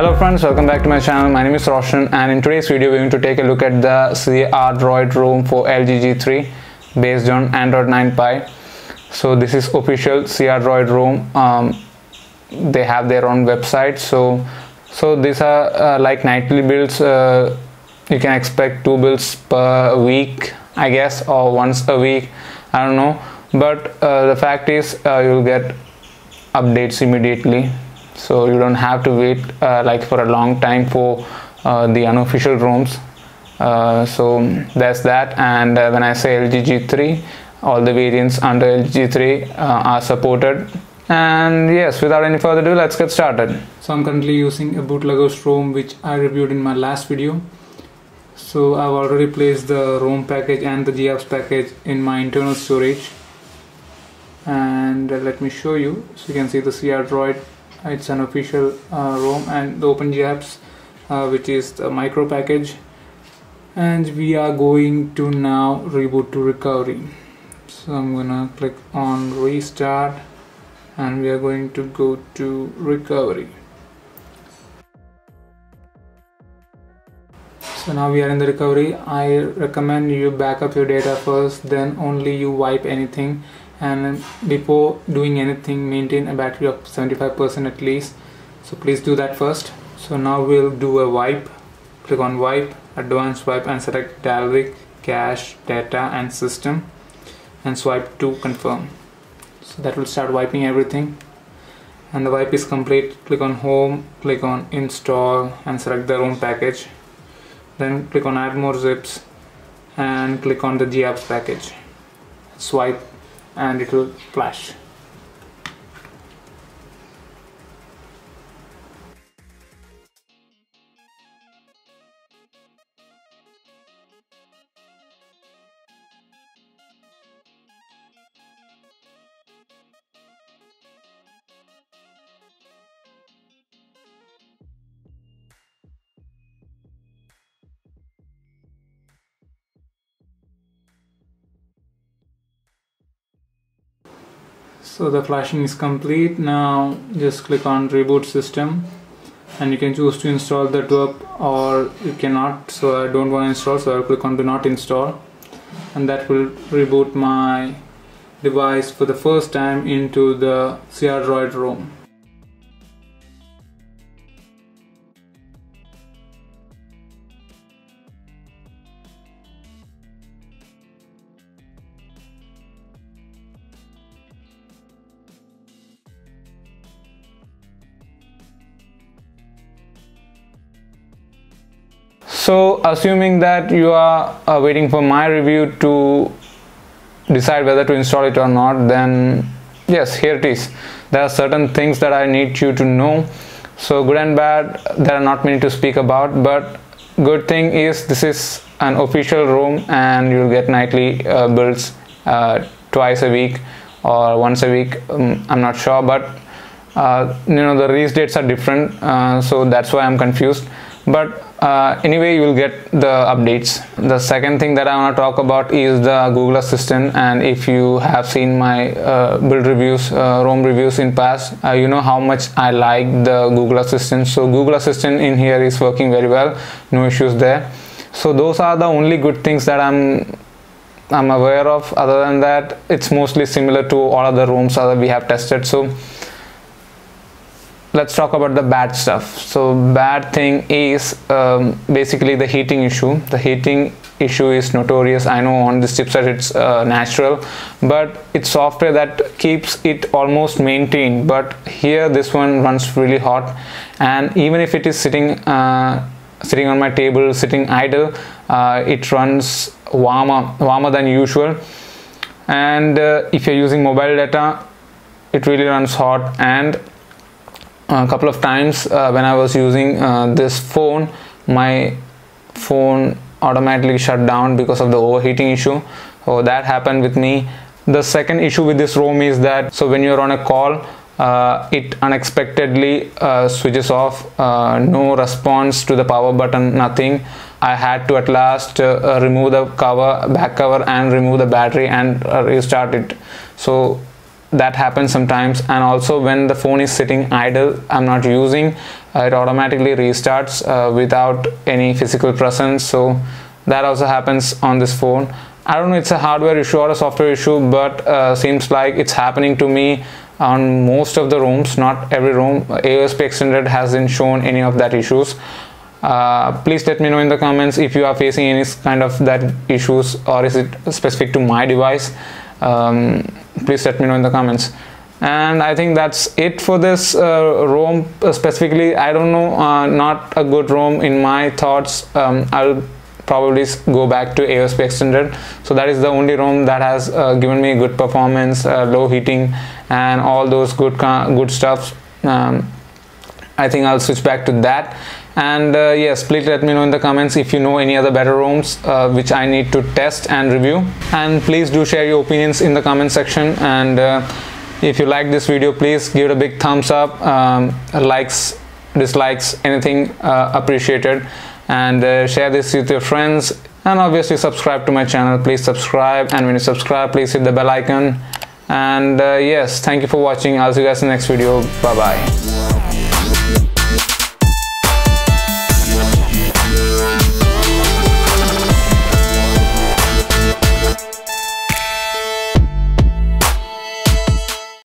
Hello friends, welcome back to my channel. My name is Roshan, and in today's video we're going to take a look at the crDROID ROM for LG G3 based on Android 9 Pie. So this is official crDROID ROM. They have their own website. So these are like nightly builds. You can expect 2 builds per week, I guess, or once a week, I don't know. But the fact is you'll get updates immediately. So you don't have to wait like for a long time for the unofficial ROMs. So that's that. And when I say LG G3, all the variants under LG G3 are supported. And yes, without any further ado, let's get started. So I'm currently using a bootlegger's ROM which I reviewed in my last video. So I've already placed the ROM package and the Gapps package in my internal storage. And let me show you. So you can see the crDROID. It's an official ROM, and the OpenGapps, which is the micro package, and we are going to now reboot to recovery. So I'm gonna click on restart, and we are going to go to recovery. So now we are in the recovery. I recommend you back up your data first, then only you wipe anything. And before doing anything, maintain a battery of 75% at least, so please do that first. So now we'll do a wipe. Click on wipe, advanced wipe, and select Dalvik, cache, data and system, and swipe to confirm. So that will start wiping everything, and the wipe is complete. Click on home, click on install, and select the ROM package, then click on add more zips and click on the Gapps package, swipe, and it will flash. So the flashing is complete. Now just click on reboot system, and you can choose to install the TWRP or you cannot. So I don't want to install, so I'll click on do not install, and that will reboot my device for the first time into the crDROID ROM. So assuming that you are waiting for my review to decide whether to install it or not, then yes, here it is. There are certain things that I need you to know. So good and bad, there are not many to speak about, but good thing is this is an official ROM, and you'll get nightly builds twice a week or once a week, I'm not sure, but you know, the release dates are different, so that's why I'm confused. But anyway, you will get the updates. The second thing that I want to talk about is the Google Assistant, and if you have seen my build reviews, ROM reviews in past, you know how much I like the Google Assistant. So Google Assistant in here is working very well, no issues there. So those are the only good things that I'm aware of. Other than that, it's mostly similar to all other ROMs that we have tested. So let's talk about the bad stuff. So bad thing is basically the heating issue. The heating issue is notorious. I know on this chipset it's natural, but it's software that keeps it almost maintained. But here this one runs really hot, and even if it is sitting on my table, sitting idle, it runs warmer than usual. And if you're using mobile data, it really runs hot. And a couple of times when I was using this phone, my phone automatically shut down because of the overheating issue. So that happened with me. The second issue with this ROM is that, so when you're on a call, it unexpectedly switches off, no response to the power button, nothing. I had to at last remove the cover, back cover, and remove the battery and restart it. So that happens sometimes. And also when the phone is sitting idle, I'm not using, it automatically restarts without any physical presence. So that also happens on this phone. I don't know, it's a hardware issue or a software issue, but seems like it's happening to me on most of the rooms, not every room. AOSP extended hasn't shown any of that issues. Please let me know in the comments if you are facing any kind of that issues, or is it specific to my device. Please let me know in the comments. And I think that's it for this ROM specifically. I don't know, not a good ROM in my thoughts. I'll probably go back to AOSP extended. So that is the only ROM that has given me good performance, low heating and all those good stuff. I think I'll switch back to that. And yes, please let me know in the comments if you know any other better ROMs which I need to test and review. And please do share your opinions in the comment section. And if you like this video, please give it a big thumbs up. Likes, dislikes, anything appreciated. And share this with your friends. And obviously subscribe to my channel. Please subscribe. And when you subscribe, please hit the bell icon. And yes, thank you for watching. I'll see you guys in the next video. Bye bye.